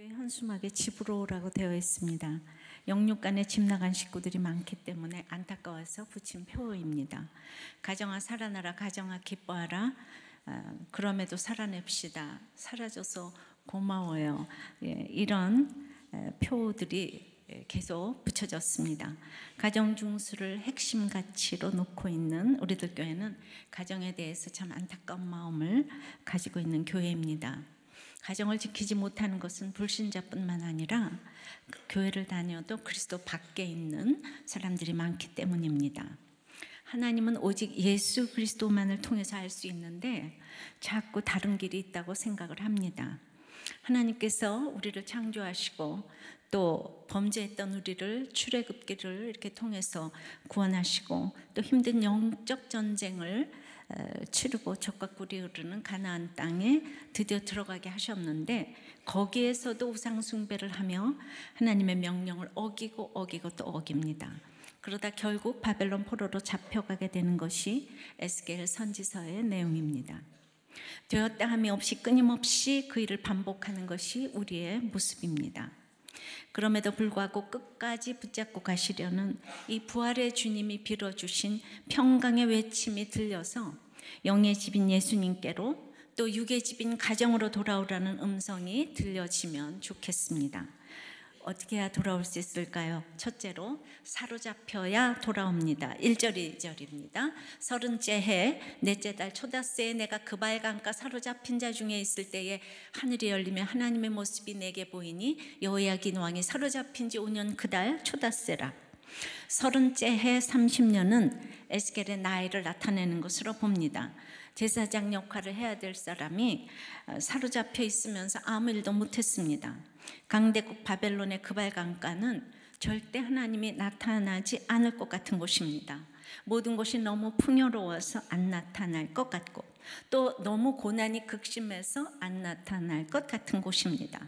교회 현수막에 집으로 오라고 되어 있습니다. 영육간에 집 나간 식구들이 많기 때문에 안타까워서 붙인 표어입니다. 가정아 살아나라, 가정아 기뻐하라, 그럼에도 살아냅시다, 살아줘서 고마워요, 이런 표어들이 계속 붙여졌습니다. 가정 중수를 핵심 가치로 놓고 있는 우리들 교회는 가정에 대해서 참 안타까운 마음을 가지고 있는 교회입니다. 가정을 지키지 못하는 것은 불신자뿐만 아니라 교회를 다녀도 그리스도 밖에 있는 사람들이 많기 때문입니다. 하나님은 오직 예수 그리스도만을 통해서 알 수 있는데 자꾸 다른 길이 있다고 생각을 합니다. 하나님께서 우리를 창조하시고 또 범죄했던 우리를 출애굽기를 이렇게 통해서 구원하시고 또 힘든 영적 전쟁을 치르고 젖과 꿀이 흐르는 가나안 땅에 드디어 들어가게 하셨는데 거기에서도 우상 숭배를 하며 하나님의 명령을 어기고 또 어깁니다. 그러다 결국 바벨론 포로로 잡혀가게 되는 것이 에스겔 선지서의 내용입니다. 되었다 함이 없이 끊임없이 그 일을 반복하는 것이 우리의 모습입니다. 그럼에도 불구하고 끝까지 붙잡고 가시려는 이 부활의 주님이 빌어주신 평강의 외침이 들려서 영의 집인 예수님께로 또 육의 집인 가정으로 돌아오라는 음성이 들려지면 좋겠습니다. 어떻게 해야 돌아올 수 있을까요? 첫째로 사로잡혀야 돌아옵니다. 1절 2절입니다. 30째 해 넷째 달 초닷새에 내가 그발 강가 사로잡힌 자 중에 있을 때에 하늘이 열리며 하나님의 모습이 내게 보이니 여호야긴 왕이 사로잡힌 지 5년 그 달 초닷새라. 30째 해 30년은 에스겔의 나이를 나타내는 것으로 봅니다. 제사장 역할을 해야 될 사람이 사로잡혀 있으면서 아무 일도 못했습니다. 강대국 바벨론의 그발 강가는 절대 하나님이 나타나지 않을 것 같은 곳입니다. 모든 것이 너무 풍요로워서 안 나타날 것 같고 또 너무 고난이 극심해서 안 나타날 것 같은 곳입니다.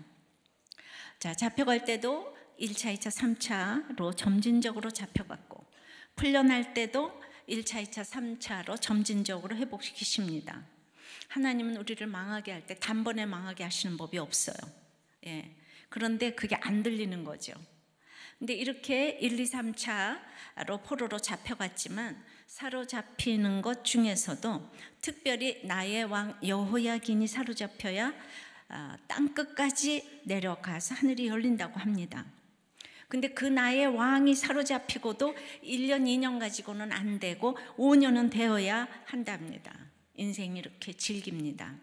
자, 잡혀갈 때도 1차, 2차, 3차로 점진적으로 잡혀갔고 풀려날 때도 1차, 2차, 3차로 점진적으로 회복시키십니다. 하나님은 우리를 망하게 할 때 단번에 망하게 하시는 법이 없어요. 예. 그런데 그게 안 들리는 거죠. 근데 이렇게 1, 2, 3차로 포로로 잡혀갔지만 사로잡히는 것 중에서도 특별히 나의 왕 여호야긴이 사로잡혀야 땅끝까지 내려가서 하늘이 열린다고 합니다. 근데 그 나의 왕이 사로잡히고도 1년, 2년 가지고는 안 되고 5년은 되어야 한답니다. 인생이 이렇게 질깁니다.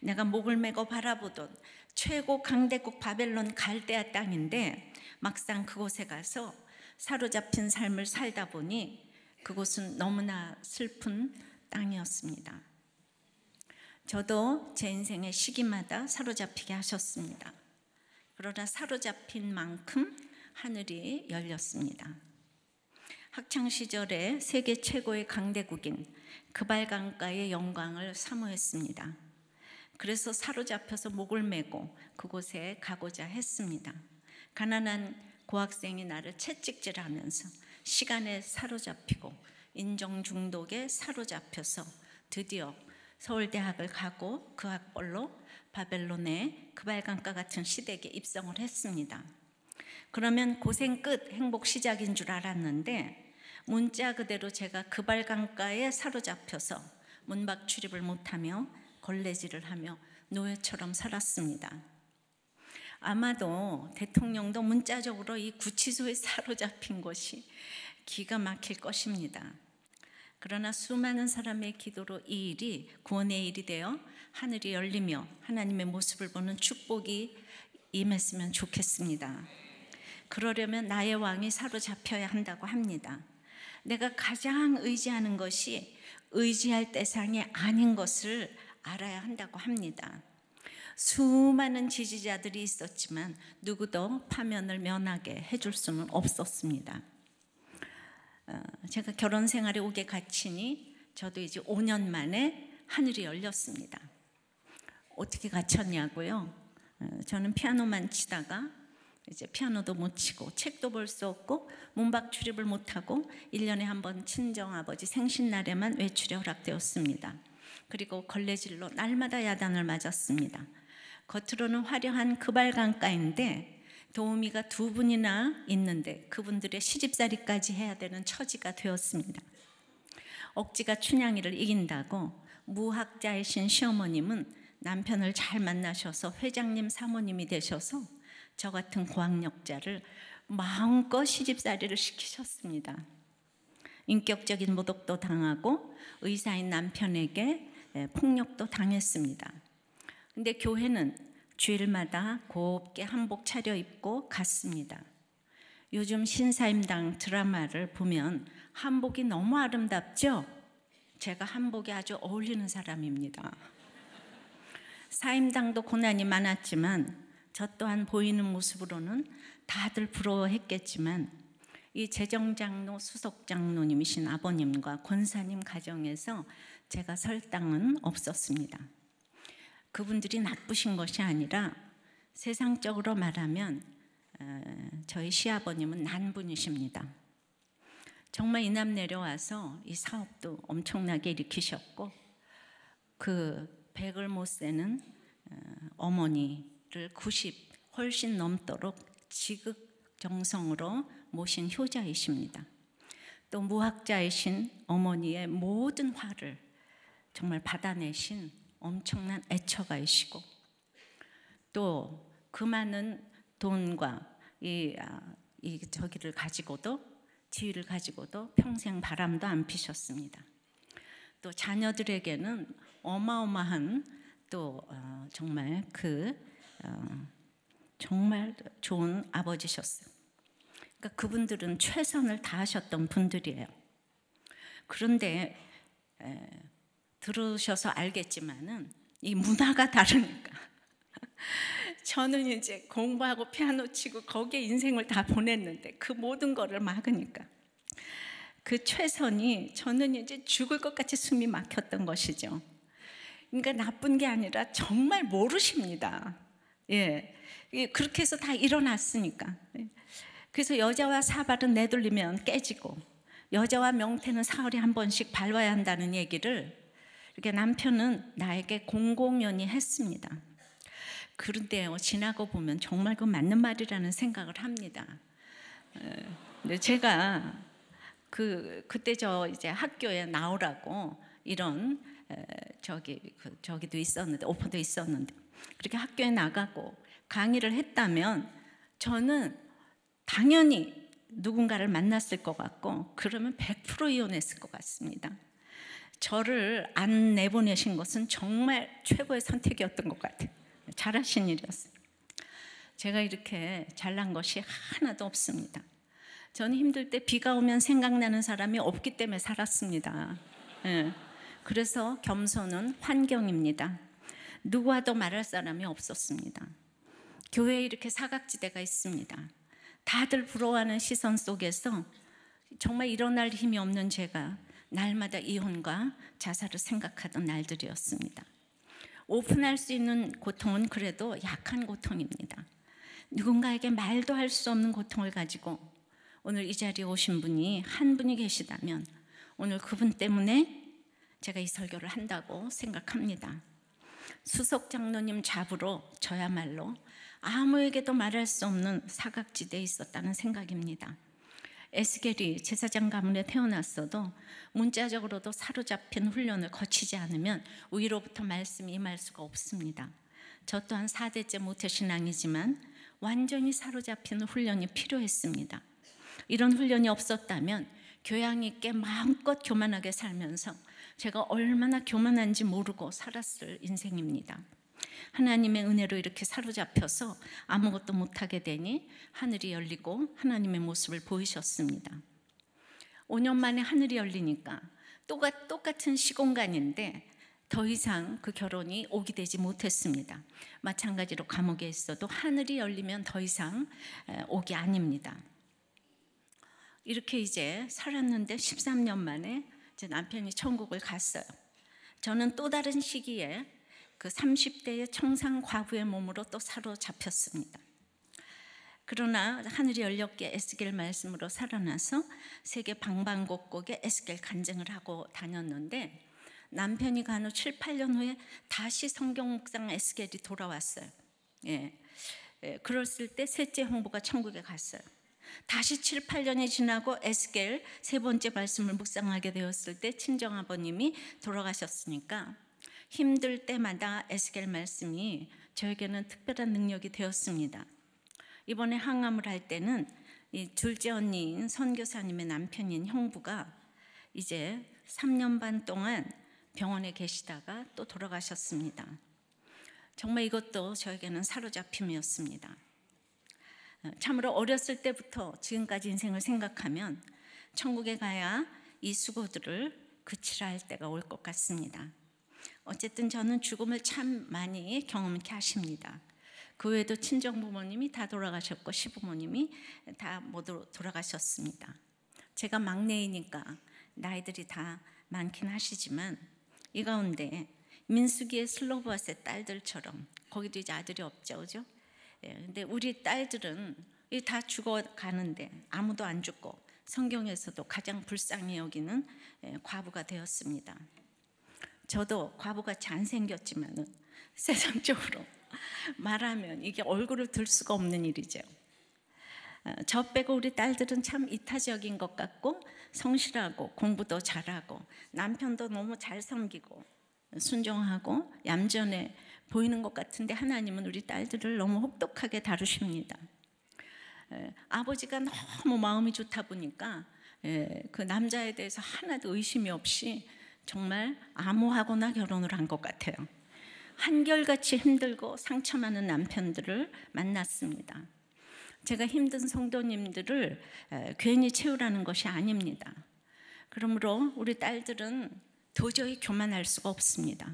내가 목을 메고 바라보던 최고 강대국 바벨론 갈대아 땅인데 막상 그곳에 가서 사로잡힌 삶을 살다 보니 그곳은 너무나 슬픈 땅이었습니다. 저도 제 인생의 시기마다 사로잡히게 하셨습니다. 그러나 사로잡힌 만큼 하늘이 열렸습니다. 학창시절에 세계 최고의 강대국인 그발 강가의 영광을 사모했습니다. 그래서 사로잡혀서 목을 메고 그곳에 가고자 했습니다. 가난한 고학생이 나를 채찍질하면서 시간에 사로잡히고 인정 중독에 사로잡혀서 드디어 서울대학을 가고 그 학벌로 바벨론의 그발강가 같은 시댁에 입성을 했습니다. 그러면 고생 끝 행복 시작인 줄 알았는데 문자 그대로 제가 그발강가에 사로잡혀서 문밖 출입을 못하며 걸레질을 하며 노예처럼 살았습니다. 아마도 대통령도 문자적으로 이 구치소에 사로잡힌 것이 기가 막힐 것입니다. 그러나 수많은 사람의 기도로 이 일이 구원의 일이 되어 하늘이 열리며 하나님의 모습을 보는 축복이 임했으면 좋겠습니다. 그러려면 나의 왕이 사로잡혀야 한다고 합니다. 내가 가장 의지하는 것이 의지할 대상이 아닌 것을 알아야 한다고 합니다. 수많은 지지자들이 있었지만 누구도 파면을 면하게 해줄 수는 없었습니다. 제가 결혼 생활에 오게 갇히니 저도 이제 5년 만에 하늘이 열렸습니다. 어떻게 갇혔냐고요? 저는 피아노만 치다가 이제 피아노도 못 치고 책도 볼 수 없고 문밖 출입을 못하고 1년에 한 번 친정아버지 생신날에만 외출이 허락되었습니다. 그리고 걸레질로 날마다 야단을 맞았습니다. 겉으로는 화려한 그발 강가인데 도우미가 두 분이나 있는데 그분들의 시집살이까지 해야 되는 처지가 되었습니다. 억지가 춘향이를 이긴다고 무학자이신 시어머님은 남편을 잘 만나셔서 회장님 사모님이 되셔서 저 같은 고학력자를 마음껏 시집살이를 시키셨습니다. 인격적인 모독도 당하고 의사인 남편에게 폭력도 당했습니다. 근데 교회는 주일마다 곱게 한복 차려입고 갔습니다. 요즘 신사임당 드라마를 보면 한복이 너무 아름답죠? 제가 한복이 아주 어울리는 사람입니다. 사임당도 고난이 많았지만 저 또한 보이는 모습으로는 다들 부러워했겠지만 이 재정장로 수석장로님이신 아버님과 권사님 가정에서 제가 설 땅은 없었습니다. 그분들이 나쁘신 것이 아니라 세상적으로 말하면 저희 시아버님은 난분이십니다. 정말 이남 내려와서 이 사업도 엄청나게 일으키셨고 그 100을 못 세는 어머니를 90 훨씬 넘도록 지극정성으로 모신 효자이십니다. 또 무학자이신 어머니의 모든 화를 정말 받아내신 엄청난 애처가이시고 또 그 많은 돈과 이 저기를 가지고도 지위를 가지고도 평생 바람도 안 피셨습니다. 또 자녀들에게는 어마어마한 또 정말 정말 좋은 아버지셨어요. 그러니까 그분들은 최선을 다하셨던 분들이에요. 그런데 들으셔서 알겠지만은 이 문화가 다르니까 저는 이제 공부하고 피아노 치고 거기에 인생을 다 보냈는데 그 모든 거를 막으니까 그 최선이 저는 이제 죽을 것 같이 숨이 막혔던 것이죠. 그러니까 나쁜 게 아니라 정말 모르십니다. 예, 그렇게 해서 다 일어났으니까. 그래서 여자와 사발은 내돌리면 깨지고 여자와 명태는 사흘에 한 번씩 밟아야 한다는 얘기를 이렇게 남편은 나에게 공공연히 했습니다. 그런데요, 지나고 보면 정말 그 맞는 말이라는 생각을 합니다. 근데 제가 그때 저 이제 학교에 나오라고 이런 저기도 있었는데 오퍼도 있었는데 그렇게 학교에 나가고 강의를 했다면 저는 당연히 누군가를 만났을 것 같고 그러면 100% 이혼했을 것 같습니다. 저를 안 내보내신 것은 정말 최고의 선택이었던 것 같아요. 잘하신 일이었어요. 제가 이렇게 잘난 것이 하나도 없습니다. 저는 힘들 때 비가 오면 생각나는 사람이 없기 때문에 살았습니다. 예. 그래서 겸손은 환경입니다. 누구와도 말할 사람이 없었습니다. 교회에 이렇게 사각지대가 있습니다. 다들 부러워하는 시선 속에서 정말 일어날 힘이 없는 제가 날마다 이혼과 자살을 생각하던 날들이었습니다. 오픈할 수 있는 고통은 그래도 약한 고통입니다. 누군가에게 말도 할 수 없는 고통을 가지고 오늘 이 자리에 오신 분이 한 분이 계시다면 오늘 그분 때문에 제가 이 설교를 한다고 생각합니다. 수석 장로님 잡으로 저야말로 아무에게도 말할 수 없는 사각지대에 있었다는 생각입니다. 에스겔이 제사장 가문에 태어났어도 문자적으로도 사로잡힌 훈련을 거치지 않으면 위로부터 말씀이 임할 수가 없습니다. 저 또한 4대째 모태신앙이지만 완전히 사로잡힌 훈련이 필요했습니다. 이런 훈련이 없었다면 교양 있게 마음껏 교만하게 살면서 제가 얼마나 교만한지 모르고 살았을 인생입니다. 하나님의 은혜로 이렇게 사로잡혀서 아무것도 못하게 되니 하늘이 열리고 하나님의 모습을 보이셨습니다. 5년 만에 하늘이 열리니까 똑같은 시공간인데 더 이상 그 결혼이 오기 되지 못했습니다. 마찬가지로 감옥에 있어도 하늘이 열리면 더 이상 오기 아닙니다. 이렇게 이제 살았는데 13년 만에 제 남편이 천국을 갔어요. 저는 또 다른 시기에 그 30대의 청상 과부의 몸으로 또 사로잡혔습니다. 그러나 하늘이 열렸기에 에스겔 말씀으로 살아나서 세계 방방곡곡에 에스겔 간증을 하고 다녔는데 남편이 간 후 7, 8년 후에 다시 성경 묵상 에스겔이 돌아왔어요. 예. 예, 그랬을 때 셋째 형부가 천국에 갔어요. 다시 7, 8년이 지나고 에스겔 세 번째 말씀을 묵상하게 되었을 때 친정아버님이 돌아가셨으니까 힘들 때마다 에스겔 말씀이 저에게는 특별한 능력이 되었습니다. 이번에 항암을 할 때는 이 둘째 언니인 선교사님의 남편인 형부가 이제 3년 반 동안 병원에 계시다가 또 돌아가셨습니다. 정말 이것도 저에게는 사로잡힘이었습니다. 참으로 어렸을 때부터 지금까지 인생을 생각하면 천국에 가야 이 수고들을 그치라 할 때가 올 것 같습니다. 어쨌든 저는 죽음을 참 많이 경험케 하십니다. 그 외에도 친정부모님이 다 돌아가셨고 시부모님이 다 모두 돌아가셨습니다. 제가 막내이니까 나이들이 다 많긴 하시지만 이 가운데 민수기의 슬로바스의 딸들처럼 거기도 이제 아들이 없죠, 그죠? 예, 근데 우리 딸들은 다 죽어가는데 아무도 안 죽고 성경에서도 가장 불쌍히 여기는 과부가 되었습니다. 저도 과부같이 안 생겼지만은 세상적으로 말하면 이게 얼굴을 들 수가 없는 일이죠. 저 빼고 우리 딸들은 참 이타적인 것 같고 성실하고 공부도 잘하고 남편도 너무 잘 섬기고 순종하고 얌전해 보이는 것 같은데 하나님은 우리 딸들을 너무 혹독하게 다루십니다. 아버지가 너무 마음이 좋다 보니까 그 남자에 대해서 하나도 의심이 없이 정말 암호하거나 결혼을 한 것 같아요. 한결같이 힘들고 상처 많은 남편들을 만났습니다. 제가 힘든 성도님들을 괜히 채우라는 것이 아닙니다. 그러므로 우리 딸들은 도저히 교만할 수가 없습니다.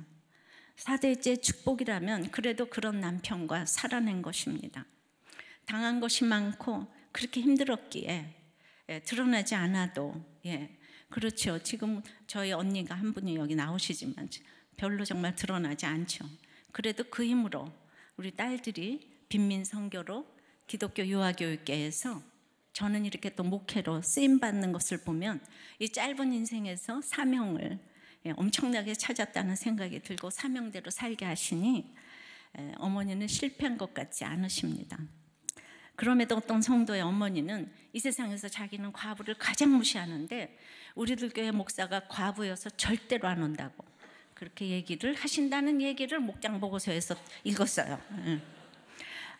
4대째 축복이라면 그래도 그런 남편과 살아낸 것입니다. 당한 것이 많고 그렇게 힘들었기에 드러나지 않아도 그렇죠. 지금 저희 언니가 한 분이 여기 나오시지만 별로 정말 드러나지 않죠. 그래도 그 힘으로 우리 딸들이 빈민 선교로 기독교 유아교육계에서 저는 이렇게 또 목회로 쓰임받는 것을 보면 이 짧은 인생에서 사명을 엄청나게 찾았다는 생각이 들고 사명대로 살게 하시니 어머니는 실패한 것 같지 않으십니다. 그럼에도 어떤 성도의 어머니는 이 세상에서 자기는 과부를 가장 무시하는데 우리들교회 목사가 과부여서 절대로 안 온다고 그렇게 얘기를 하신다는 얘기를 목장 보고서에서 읽었어요.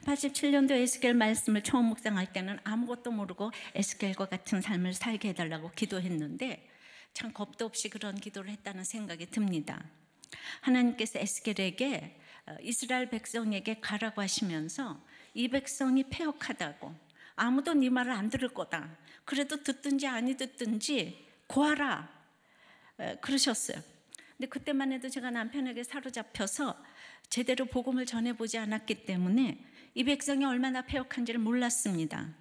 87년도 에스겔 말씀을 처음 묵상할 때는 아무것도 모르고 에스겔과 같은 삶을 살게 해달라고 기도했는데 참 겁도 없이 그런 기도를 했다는 생각이 듭니다. 하나님께서 에스겔에게 이스라엘 백성에게 가라고 하시면서 이 백성이 패역하다고 아무도 네 말을 안 들을 거다 그래도 듣든지 아니 듣든지 고하라 그러셨어요. 근데 그때만 해도 제가 남편에게 사로잡혀서 제대로 복음을 전해보지 않았기 때문에 이 백성이 얼마나 패역한지를 몰랐습니다.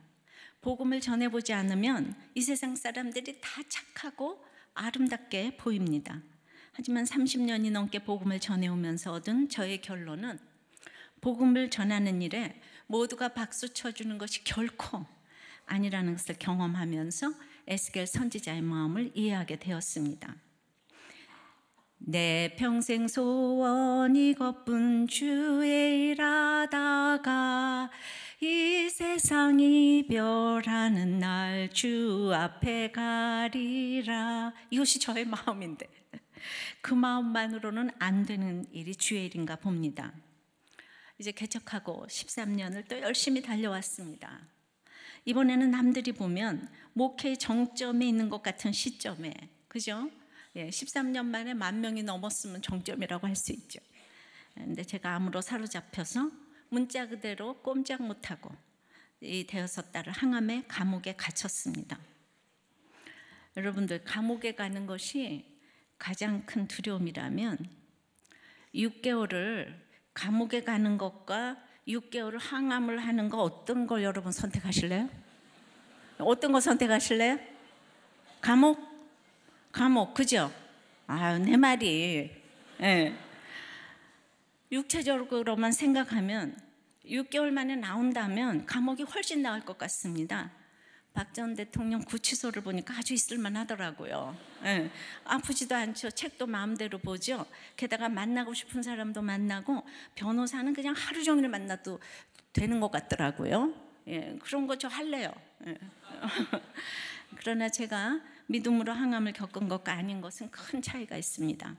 복음을 전해보지 않으면 이 세상 사람들이 다 착하고 아름답게 보입니다. 하지만 30년이 넘게 복음을 전해오면서 얻은 저의 결론은 복음을 전하는 일에 모두가 박수 쳐주는 것이 결코 아니라는 것을 경험하면서 에스겔 선지자의 마음을 이해하게 되었습니다. 내 평생 소원 이것뿐 주에 일하다가 이 세상 이별하는 날 주 앞에 가리라. 이것이 저의 마음인데 그 마음만으로는 안 되는 일이 주의 일인가 봅니다. 이제 개척하고 13년을 또 열심히 달려왔습니다. 이번에는 남들이 보면 목회의 정점에 있는 것 같은 시점에 그죠? 예, 13년 만에 10,000명이 넘었으면 정점이라고 할 수 있죠. 그런데 제가 암으로 사로잡혀서 문자 그대로 꼼짝 못하고 이 되어서 딸을 항암에 감옥에 갇혔습니다. 여러분들 감옥에 가는 것이 가장 큰 두려움이라면 6개월을 감옥에 가는 것과 6개월을 항암을 하는 거 어떤 걸 여러분 선택하실래요? 어떤 거 선택하실래요? 감옥? 감옥, 그죠? 아유, 내 말이. 예. 육체적으로만 생각하면 6개월 만에 나온다면 감옥이 훨씬 나을 것 같습니다. 박 전 대통령 구치소를 보니까 아주 있을만 하더라고요. 예, 아프지도 않죠. 책도 마음대로 보죠. 게다가 만나고 싶은 사람도 만나고, 변호사는 그냥 하루 종일 만나도 되는 것 같더라고요. 예, 그런 거 저 할래요. 예. 그러나 제가 믿음으로 항암을 겪은 것과 아닌 것은 큰 차이가 있습니다.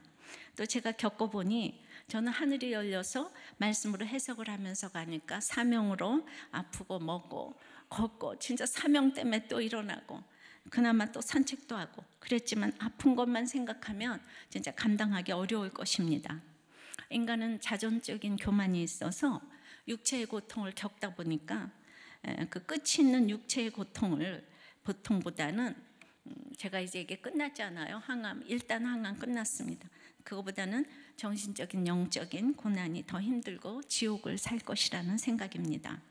또 제가 겪어보니 저는 하늘이 열려서 말씀으로 해석을 하면서 가니까 사명으로 아프고 먹고 걷고, 진짜 사명 때문에 또 일어나고, 그나마 또 산책도 하고 그랬지만, 아픈 것만 생각하면 진짜 감당하기 어려울 것입니다. 인간은 자존적인 교만이 있어서 육체의 고통을 겪다 보니까 그 끝이 있는 육체의 고통을 보통보다는, 제가 이제 이게 끝났잖아요. 항암, 일단 항암 끝났습니다. 그거보다는 정신적인 영적인 고난이 더 힘들고 지옥을 살 것이라는 생각입니다.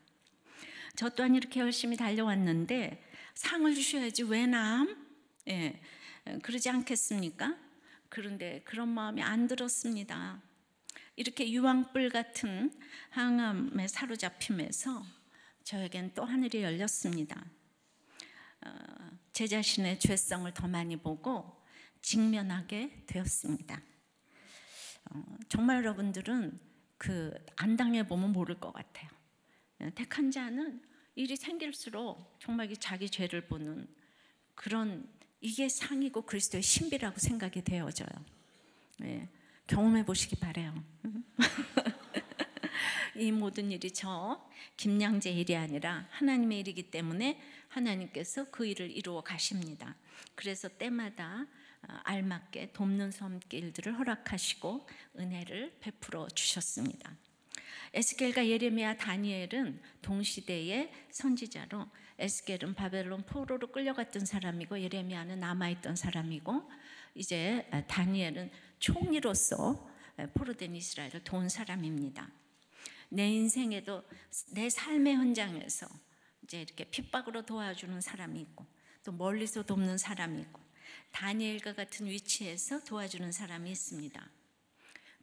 저 또한 이렇게 열심히 달려왔는데 상을 주셔야지 왜 남? 예, 그러지 않겠습니까? 그런데 그런 마음이 안 들었습니다. 이렇게 유황불 같은 항암에 사로잡힘에서 저에겐 또 하늘이 열렸습니다. 제 자신의 죄성을 더 많이 보고 직면하게 되었습니다. 정말 여러분들은 그 안 당해보면 모를 것 같아요. 택한 자는 일이 생길수록 정말 자기 죄를 보는, 그런, 이게 상이고 그리스도의 신비라고 생각이 되어져요. 예, 경험해 보시기 바래요. 이 모든 일이 저 김양재 일이 아니라 하나님의 일이기 때문에 하나님께서 그 일을 이루어 가십니다. 그래서 때마다 알맞게 돕는 섬길들을 허락하시고 은혜를 베풀어 주셨습니다. 에스겔과 예레미야, 다니엘은 동시대의 선지자로, 에스겔은 바벨론 포로로 끌려갔던 사람이고, 예레미야는 남아있던 사람이고, 이제 다니엘은 총리로서 포로된 이스라엘을 도운 사람입니다. 내 인생에도, 내 삶의 현장에서 이제 이렇게 핍박으로 도와주는 사람이 있고, 또 멀리서 돕는 사람이 있고, 다니엘과 같은 위치에서 도와주는 사람이 있습니다.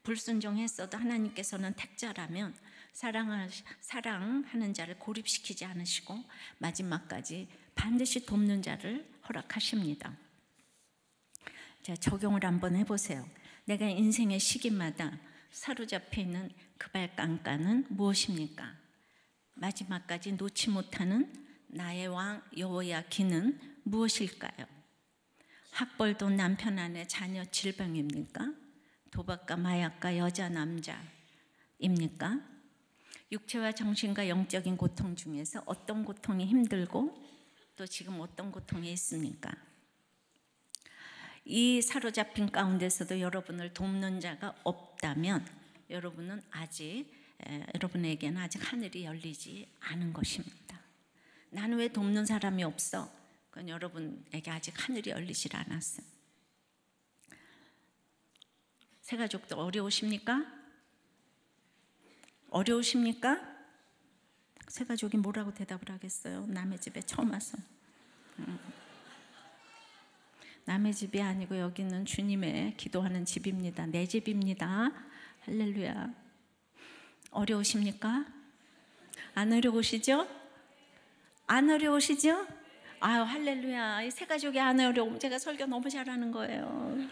불순종했어도 하나님께서는 택자라면 사랑하는 자를 고립시키지 않으시고 마지막까지 반드시 돕는 자를 허락하십니다. 자, 적용을 한번 해보세요. 내가 인생의 시기마다 사로잡혀 있는 그발 깐깐은 무엇입니까? 마지막까지 놓지 못하는 나의 왕 여호야긴은 무엇일까요? 학벌돈 남편 아내 자녀 질병입니까? 도박과 마약과 여자 남자입니까? 육체와 정신과 영적인 고통 중에서 어떤 고통이 힘들고 또 지금 어떤 고통이 있습니까? 이 사로잡힌 가운데서도 여러분을 돕는 자가 없다면 여러분은 아직, 여러분에게는 아직 하늘이 열리지 않은 것입니다. 나는 왜 돕는 사람이 없어? 그건 여러분에게 아직 하늘이 열리질 않았어요. 새가족도 어려우십니까? 어려우십니까? 새가족이 뭐라고 대답을 하겠어요? 남의 집에 처음 와서. 남의 집이 아니고 여기는 주님의 기도하는 집입니다. 내 집입니다. 할렐루야. 어려우십니까? 안 어려우시죠? 안 어려우시죠? 아유, 할렐루야. 이 새가족이 안 어려우면 제가 설교 너무 잘하는 거예요.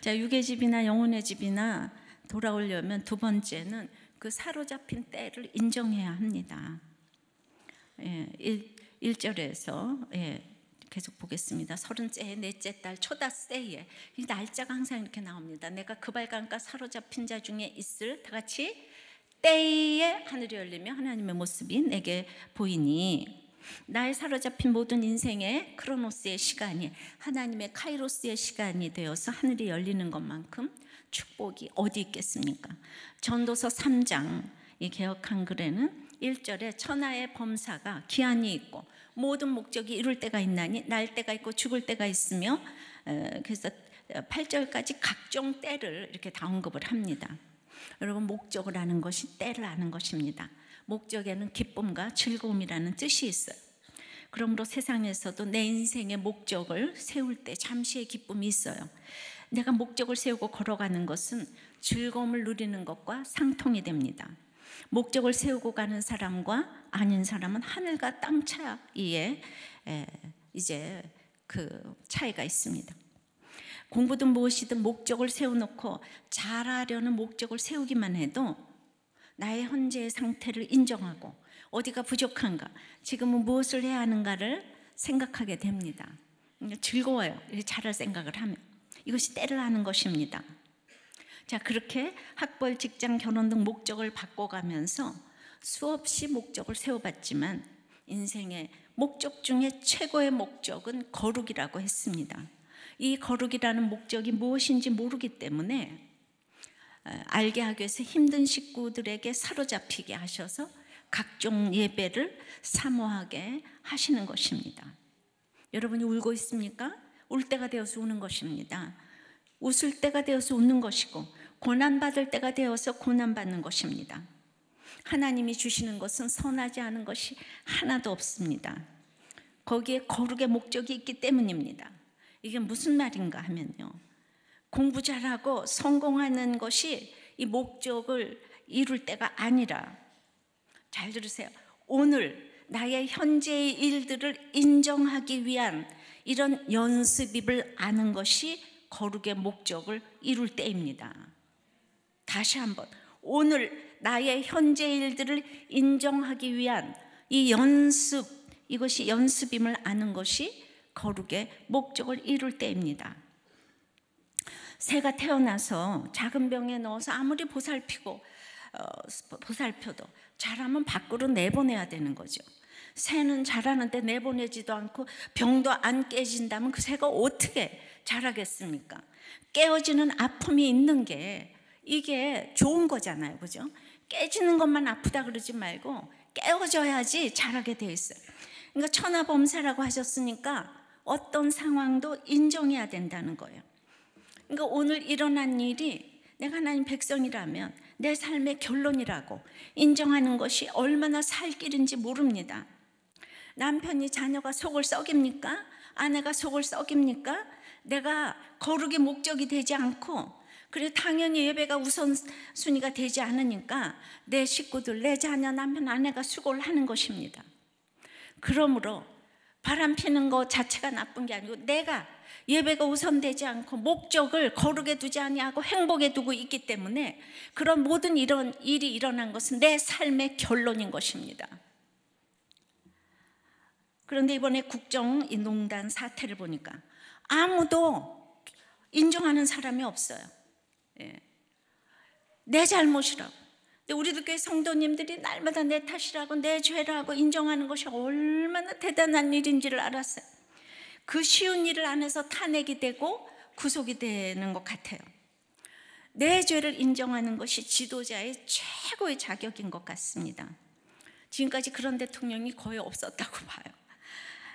자, 육의 집이나 영혼의 집이나 돌아오려면 두 번째는 그 사로잡힌 때를 인정해야 합니다. 예, 1절에서 예, 계속 보겠습니다. 30세에 넷째 달 초닷새에, 이 날짜가 항상 이렇게 나옵니다. 내가 그발간과 사로잡힌 자 중에 있을, 다 같이, 때에 하늘이 열리며 하나님의 모습이 내게 보이니, 나의 사로잡힌 모든 인생의 크로노스의 시간이 하나님의 카이로스의 시간이 되어서 하늘이 열리는 것만큼 축복이 어디 있겠습니까? 전도서 3장 이 개역 한글에는 1절에 천하의 범사가 기한이 있고 모든 목적이 이룰 때가 있나니 날 때가 있고 죽을 때가 있으며, 그래서 8절까지 각종 때를 이렇게 다 언급을 합니다. 여러분, 목적을 아는 것이 때를 아는 것입니다. 목적에는 기쁨과 즐거움이라는 뜻이 있어요. 그러므로 세상에서도 내 인생의 목적을 세울 때 잠시의 기쁨이 있어요. 내가 목적을 세우고 걸어가는 것은 즐거움을 누리는 것과 상통이 됩니다. 목적을 세우고 가는 사람과 아닌 사람은 하늘과 땅 차이에 이제 그 차이가 있습니다. 공부든 무엇이든 목적을 세워놓고 잘하려는 목적을 세우기만 해도 나의 현재의 상태를 인정하고 어디가 부족한가, 지금은 무엇을 해야 하는가를 생각하게 됩니다. 즐거워요, 잘할 생각을 하면. 이것이 때를 하는 것입니다. 자, 그렇게 학벌, 직장, 결혼 등 목적을 바꿔가면서 수없이 목적을 세워봤지만 인생의 목적 중에 최고의 목적은 거룩이라고 했습니다. 이 거룩이라는 목적이 무엇인지 모르기 때문에 알게 하기 위해서 힘든 식구들에게 사로잡히게 하셔서 각종 예배를 사모하게 하시는 것입니다. 여러분이 울고 있습니까? 울 때가 되어서 우는 것입니다. 웃을 때가 되어서 웃는 것이고, 고난받을 때가 되어서 고난받는 것입니다. 하나님이 주시는 것은 선하지 않은 것이 하나도 없습니다. 거기에 거룩의 목적이 있기 때문입니다. 이게 무슨 말인가 하면요, 공부 잘하고 성공하는 것이 이 목적을 이룰 때가 아니라, 잘 들으세요, 오늘 나의 현재의 일들을 인정하기 위한 이런 연습입을 아는 것이 거룩의 목적을 이룰 때입니다. 다시 한번, 오늘 나의 현재 일들을 인정하기 위한 이 연습, 이것이 연습임을 아는 것이 거룩의 목적을 이룰 때입니다. 새가 태어나서 작은 병에 넣어서 아무리 보살펴도 잘하면 밖으로 내보내야 되는 거죠. 새는 자라는데 내보내지도 않고 병도 안 깨진다면 그 새가 어떻게 자라겠습니까? 깨어지는 아픔이 있는 게 이게 좋은 거잖아요, 그죠? 깨지는 것만 아프다 그러지 말고 깨어져야지 자라게 돼 있어요. 그러니까 천하범사라고 하셨으니까 어떤 상황도 인정해야 된다는 거예요. 그러니까 오늘 일어난 일이 내가 하나님 백성이라면 내 삶의 결론이라고 인정하는 것이 얼마나 살 길인지 모릅니다. 남편이 자녀가 속을 썩입니까? 아내가 속을 썩입니까? 내가 거룩의 목적이 되지 않고, 그리고 당연히 예배가 우선순위가 되지 않으니까 내 식구들, 내 자녀, 남편, 아내가 수고를 하는 것입니다. 그러므로 바람 피는 것 자체가 나쁜 게 아니고, 내가 예배가 우선되지 않고 목적을 거룩에 두지 아니하고 행복에 두고 있기 때문에 그런 모든 이런 일이 일어난 것은 내 삶의 결론인 것입니다. 그런데 이번에 국정농단 사태를 보니까 아무도 인정하는 사람이 없어요. 예. 내 잘못이라고. 근데 우리들교회 성도님들이 날마다 내 탓이라고, 내 죄라고 인정하는 것이 얼마나 대단한 일인지를 알았어요. 그 쉬운 일을 안 해서 탄핵이 되고 구속이 되는 것 같아요. 내 죄를 인정하는 것이 지도자의 최고의 자격인 것 같습니다. 지금까지 그런 대통령이 거의 없었다고 봐요.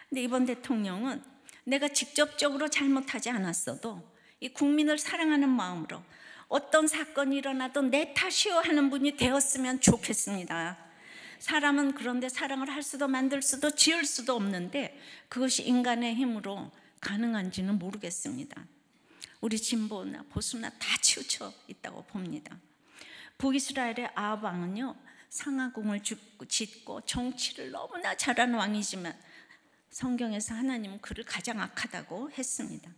근데 이번 대통령은 내가 직접적으로 잘못하지 않았어도 이 국민을 사랑하는 마음으로 어떤 사건이 일어나든 내 탓이요 하는 분이 되었으면 좋겠습니다. 사람은 그런데 사랑을 할 수도 만들 수도 지을 수도 없는데 그것이 인간의 힘으로 가능한지는 모르겠습니다. 우리 진보나 보수나 다 치우쳐 있다고 봅니다. 북이스라엘의 아합 왕은요, 상하궁을 짓고 정치를 너무나 잘한 왕이지만 성경에서 하나님은 그를 가장 악하다고 했습니다.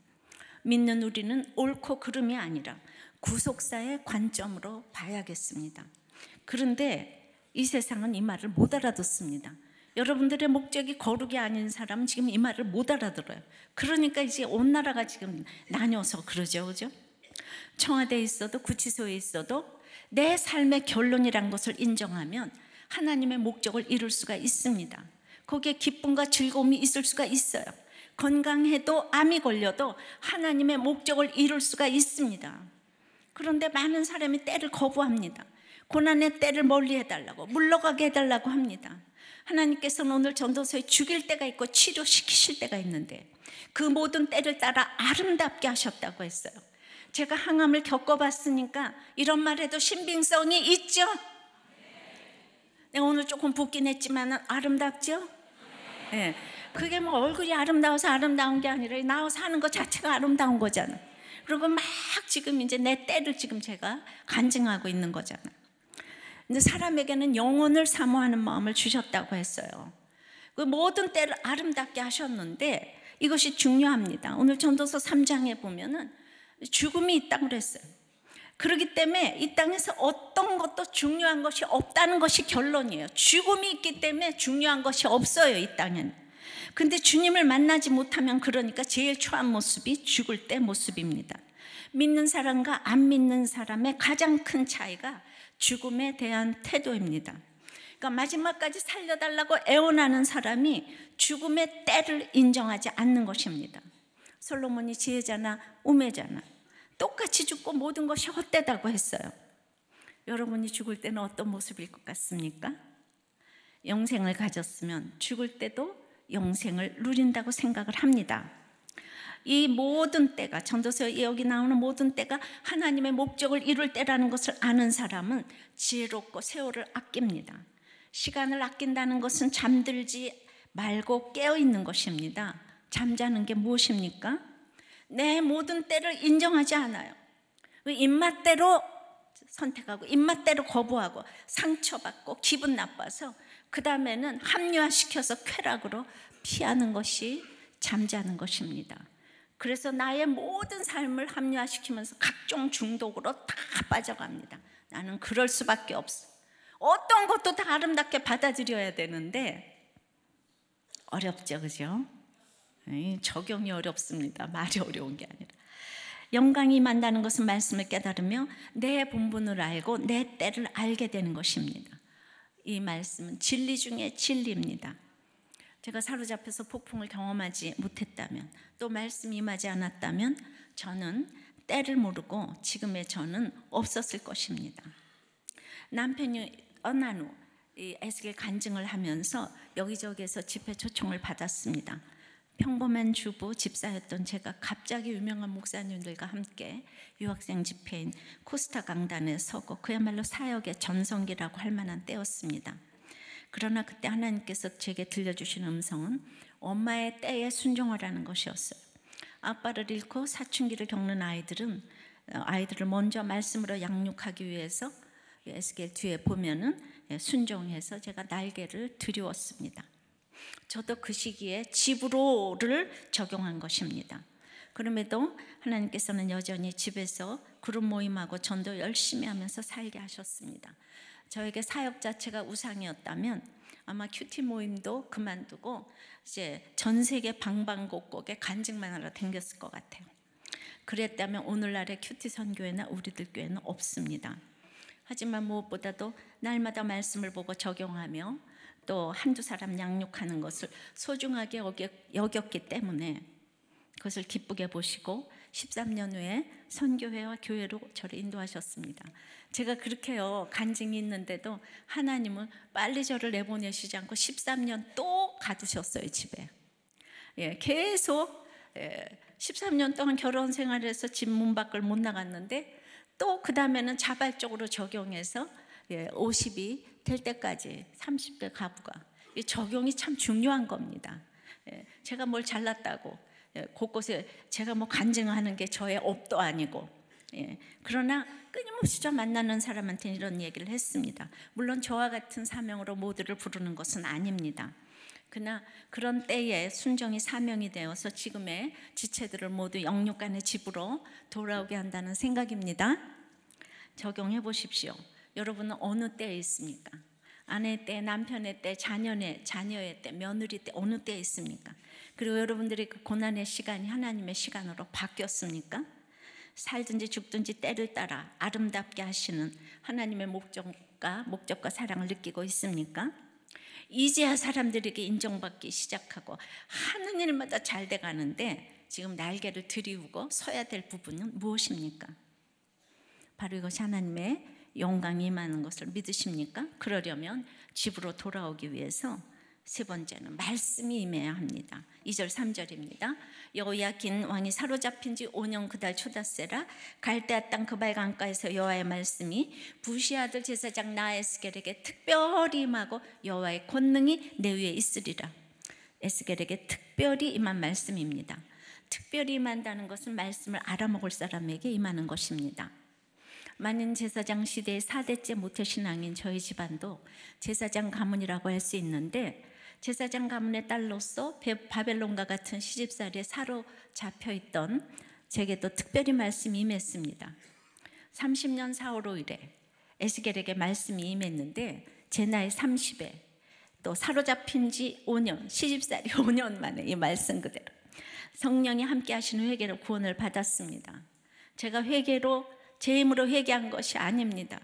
믿는 우리는 옳고 그름이 아니라 구속사의 관점으로 봐야겠습니다. 그런데 이 세상은 이 말을 못 알아듣습니다. 여러분들의 목적이 거룩이 아닌 사람은 지금 이 말을 못 알아들어요. 그러니까 이제 온 나라가 지금 나뉘어서 그러죠, 그죠? 청와대에 있어도 구치소에 있어도 내 삶의 결론이란 것을 인정하면 하나님의 목적을 이룰 수가 있습니다. 거기에 기쁨과 즐거움이 있을 수가 있어요. 건강해도 암이 걸려도 하나님의 목적을 이룰 수가 있습니다. 그런데 많은 사람이 때를 거부합니다. 고난의 때를 멀리 해달라고, 물러가게 해달라고 합니다. 하나님께서는 오늘 전도서에 죽일 때가 있고 치료시키실 때가 있는데 그 모든 때를 따라 아름답게 하셨다고 했어요. 제가 항암을 겪어봤으니까 이런 말에도 신빙성이 있죠? 내가 오늘 조금 붓긴 했지만 아름답죠? 네. 그게 뭐 얼굴이 아름다워서 아름다운 게 아니라 나와서 하는 것 자체가 아름다운 거잖아. 그리고 막 지금 이제 내 때를 지금 제가 간증하고 있는 거잖아. 근데 사람에게는 영혼을 사모하는 마음을 주셨다고 했어요. 그 모든 때를 아름답게 하셨는데 이것이 중요합니다. 오늘 전도서 3장에 보면은 죽음이 있다고 그랬어요. 그렇기 때문에 이 땅에서 어떤 것도 중요한 것이 없다는 것이 결론이에요. 죽음이 있기 때문에 중요한 것이 없어요, 이 땅에는. 근데 주님을 만나지 못하면, 그러니까 제일 초한 모습이 죽을 때 모습입니다. 믿는 사람과 안 믿는 사람의 가장 큰 차이가 죽음에 대한 태도입니다. 그러니까 마지막까지 살려달라고 애원하는 사람이 죽음의 때를 인정하지 않는 것입니다. 솔로몬이 지혜자나 우매자나 똑같이 죽고 모든 것이 헛되다고 했어요. 여러분이 죽을 때는 어떤 모습일 것 같습니까? 영생을 가졌으면 죽을 때도 영생을 누린다고 생각을 합니다. 이 모든 때가, 전도서 여기 나오는 모든 때가 하나님의 목적을 이룰 때라는 것을 아는 사람은 지혜롭고 세월을 아낍니다. 시간을 아낀다는 것은 잠들지 말고 깨어있는 것입니다. 잠자는 게 무엇입니까? 내 모든 때를 인정하지 않아요. 입맛대로 선택하고 입맛대로 거부하고 상처받고 기분 나빠서 그 다음에는 합리화시켜서 쾌락으로 피하는 것이 잠자는 것입니다. 그래서 나의 모든 삶을 합리화시키면서 각종 중독으로 다 빠져갑니다. 나는 그럴 수밖에 없어. 어떤 것도 다 아름답게 받아들여야 되는데 어렵죠, 그죠? 적용이 어렵습니다. 말이 어려운 게 아니라. 영광이 만다는 것은 말씀을 깨달으며 내 본분을 알고 내 때를 알게 되는 것입니다. 이 말씀은 진리 중에 진리입니다. 제가 사로잡혀서 폭풍을 경험하지 못했다면, 또 말씀이 임하지 않았다면 저는 때를 모르고 지금의 저는 없었을 것입니다. 남편이 떠난 후 이 에스겔 간증을 하면서 여기저기에서 집회 초청을 받았습니다. 평범한 주부 집사였던 제가 갑자기 유명한 목사님들과 함께 유학생 집회인 코스타 강단에 서고, 그야말로 사역의 전성기라고 할 만한 때였습니다. 그러나 그때 하나님께서 제게 들려주신 음성은 엄마의 때에 순종하라는 것이었어요. 아빠를 잃고 사춘기를 겪는 아이들을 먼저 말씀으로 양육하기 위해서 에스겔 뒤에 보면은 순종해서 제가 날개를 들이웠습니다. 저도 그 시기에 집으로를 적용한 것입니다. 그럼에도 하나님께서는 여전히 집에서 그룹 모임하고 전도 열심히 하면서 살게 하셨습니다. 저에게 사역 자체가 우상이었다면 아마 큐티 모임도 그만두고 이제 전 세계 방방곡곡에 간증만 하러 댕겼을 것 같아요. 그랬다면 오늘날의 큐티 선교회나 우리들교회는 없습니다. 하지만 무엇보다도 날마다 말씀을 보고 적용하며 또 한두 사람 양육하는 것을 소중하게 여겼기 때문에 그것을 기쁘게 보시고 13년 후에 선교회와 교회로 저를 인도하셨습니다. 제가 그렇게요, 간증이 있는데도 하나님은 빨리 저를 내보내시지 않고 13년 또 가두셨어요, 집에. 예, 계속 13년 동안 결혼 생활에서 집 문 밖을 못 나갔는데 또 그 다음에는 자발적으로 적용해서 50이 될 때까지 30대 가부가, 이 적용이 참 중요한 겁니다. 제가 뭘 잘났다고 곳곳에 제가 뭐 간증하는 게 저의 업도 아니고, 그러나 끊임없이 저 만나는 사람한테는 이런 얘기를 했습니다. 물론 저와 같은 사명으로 모두를 부르는 것은 아닙니다. 그러나 그런 때에 순종이 사명이 되어서 지금의 지체들을 모두 영육간의 집으로 돌아오게 한다는 생각입니다. 적용해 보십시오. 여러분은 어느 때에 있습니까? 아내의 때, 남편의 때, 자녀의 때, 며느리 때, 어느 때에 있습니까? 그리고 여러분들이 그 고난의 시간이 하나님의 시간으로 바뀌었습니까? 살든지 죽든지 때를 따라 아름답게 하시는 하나님의 목적과 사랑을 느끼고 있습니까? 이제야 사람들에게 인정받기 시작하고 하는 일마다 잘 돼가는데 지금 날개를 들이우고 서야 될 부분은 무엇입니까? 바로 이것이 하나님의 영광이 임하는 것을 믿으십니까? 그러려면 집으로 돌아오기 위해서 세 번째는 말씀이 임해야 합니다. 2절 3절입니다. 여호야긴 왕이 사로잡힌 지 5년 그달 초닷새라 갈대아 땅 그발 강가에서 여호와의 말씀이 부시 아들 제사장 나 에스겔에게 특별히 임하고 여호와의 권능이 내 위에 있으리라. 에스겔에게 특별히 임한 말씀입니다. 특별히 임한다는 것은 말씀을 알아먹을 사람에게 임하는 것입니다. 만인 제사장 시대의 4대째 모태신앙인 저희 집안도 제사장 가문이라고 할 수 있는데, 제사장 가문의 딸로서 바벨론과 같은 시집살이에 사로잡혀 있던 제게도 특별히 말씀이 임했습니다. 30년 4월 5일에 에스겔에게 말씀이 임했는데, 제 나이 30에 또 사로잡힌 지 5년, 시집살이 5년 만에 이 말씀 그대로 성령이 함께 하시는 회개로 구원을 받았습니다. 제가 회개로 제 힘으로 회개한 것이 아닙니다.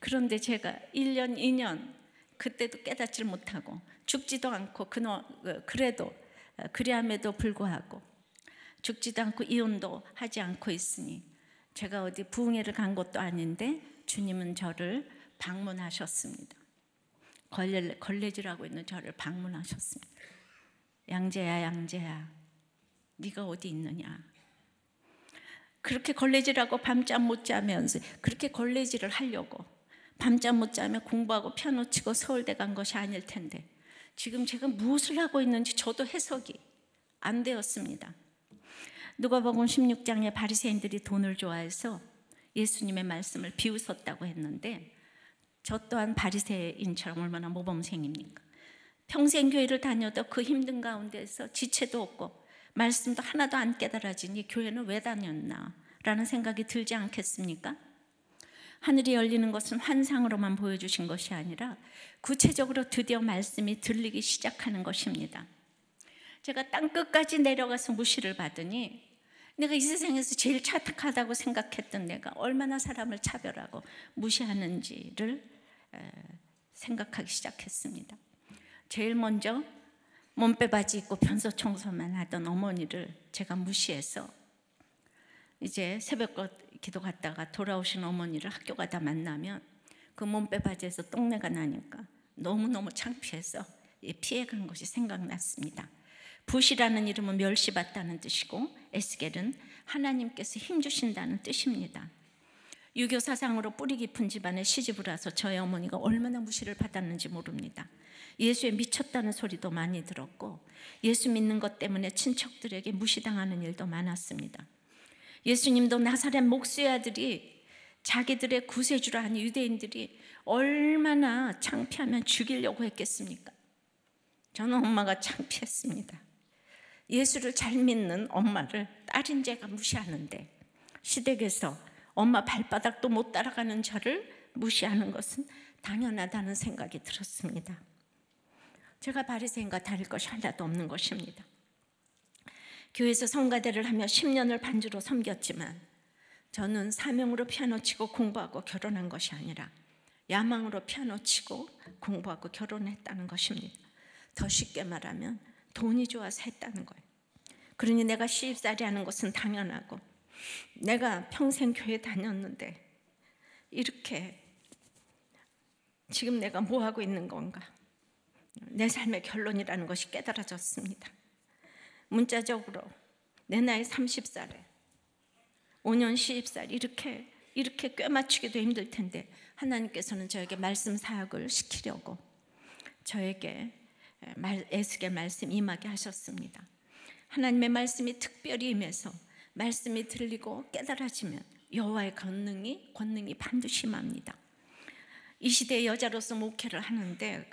그런데 제가 1년, 2년 그때도 깨닫질 못하고 죽지도 않고, 그래도 그리함에도 불구하고 죽지도 않고 이혼도 하지 않고 있으니, 제가 어디 부흥회를 간 것도 아닌데 주님은 저를 방문하셨습니다. 걸레질하고 있는 저를 방문하셨습니다. 양재야, 양재야, 네가 어디 있느냐. 그렇게 걸레질하고 밤잠 못 자면서, 그렇게 걸레질을 하려고 밤잠 못 자면 공부하고 피아노 치고 서울대 간 것이 아닐 텐데, 지금 제가 무엇을 하고 있는지 저도 해석이 안 되었습니다. 누가복음 16장에 바리새인들이 돈을 좋아해서 예수님의 말씀을 비웃었다고 했는데, 저 또한 바리새인처럼 얼마나 모범생입니까? 평생 교회를 다녀도 그 힘든 가운데서 지체도 없고 말씀도 하나도 안 깨달아지니 교회는 왜 다녔나 라는 생각이 들지 않겠습니까? 하늘이 열리는 것은 환상으로만 보여주신 것이 아니라 구체적으로 드디어 말씀이 들리기 시작하는 것입니다. 제가 땅끝까지 내려가서 무시를 받으니, 내가 이 세상에서 제일 차특하다고 생각했던 내가 얼마나 사람을 차별하고 무시하는지를 생각하기 시작했습니다. 제일 먼저 몸빼바지 입고 변소 청소만 하던 어머니를 제가 무시해서, 이제 새벽 기도 갔다가 돌아오신 어머니를 학교 가다 만나면 그 몸빼바지에서 똥내가 나니까 너무너무 창피해서 피해간 것이 생각났습니다. 부시라는 이름은 멸시받다는 뜻이고, 에스겔은 하나님께서 힘주신다는 뜻입니다. 유교 사상으로 뿌리 깊은 집안에 시집을 와서 저희 어머니가 얼마나 무시를 받았는지 모릅니다. 예수에 미쳤다는 소리도 많이 들었고, 예수 믿는 것 때문에 친척들에게 무시당하는 일도 많았습니다. 예수님도 나사렛 목수의 아들이 자기들의 구세주라 하니 유대인들이 얼마나 창피하면 죽이려고 했겠습니까? 저는 엄마가 창피했습니다. 예수를 잘 믿는 엄마를 딸인 제가 무시하는데, 시댁에서 엄마 발바닥도 못 따라가는 저를 무시하는 것은 당연하다는 생각이 들었습니다. 제가 바리새인과 다를 것이 하나도 없는 것입니다. 교회에서 성가대를 하며 10년을 반주로 섬겼지만, 저는 사명으로 피아노 치고 공부하고 결혼한 것이 아니라 야망으로 피아노 치고 공부하고 결혼했다는 것입니다. 더 쉽게 말하면 돈이 좋아서 했다는 거예요. 그러니 내가 시집살이 하는 것은 당연하고, 내가 평생 교회 다녔는데 이렇게 지금 내가 뭐 하고 있는 건가, 내 삶의 결론이라는 것이 깨달아졌습니다. 문자적으로 내 나이 30살에 5년 시집살, 이렇게 꿰맞추기도 힘들 텐데, 하나님께서는 저에게 말씀 사역을 시키려고 저에게 에스겔 말씀 임하게 하셨습니다. 하나님의 말씀이 특별히 임해서 말씀이 들리고 깨달아지면 여호와의 권능이 반드시 임합니다. 이 시대의 여자로서 목회를 하는데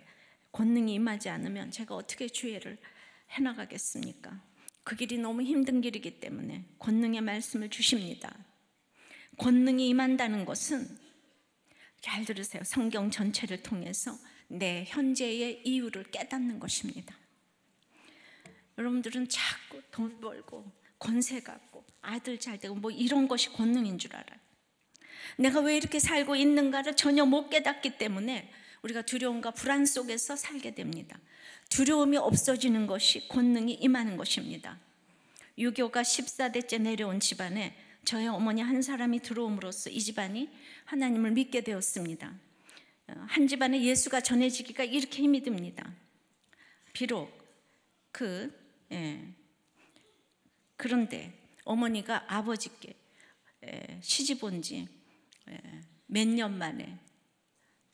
권능이 임하지 않으면 제가 어떻게 주의를 해나가겠습니까? 그 길이 너무 힘든 길이기 때문에 권능의 말씀을 주십니다. 권능이 임한다는 것은, 잘 들으세요, 성경 전체를 통해서 내 현재의 이유를 깨닫는 것입니다. 여러분들은 자꾸 돈 벌고 권세 갖고 아들 잘 되고 뭐 이런 것이 권능인 줄 알아요. 내가 왜 이렇게 살고 있는가를 전혀 못 깨닫기 때문에 우리가 두려움과 불안 속에서 살게 됩니다. 두려움이 없어지는 것이 권능이 임하는 것입니다. 유교가 14대째 내려온 집안에 저의 어머니 한 사람이 들어옴으로써 이 집안이 하나님을 믿게 되었습니다. 한 집안에 예수가 전해지기가 이렇게 힘이 듭니다. 비록 그런데 어머니가 아버지께 시집 온 지 몇 년 만에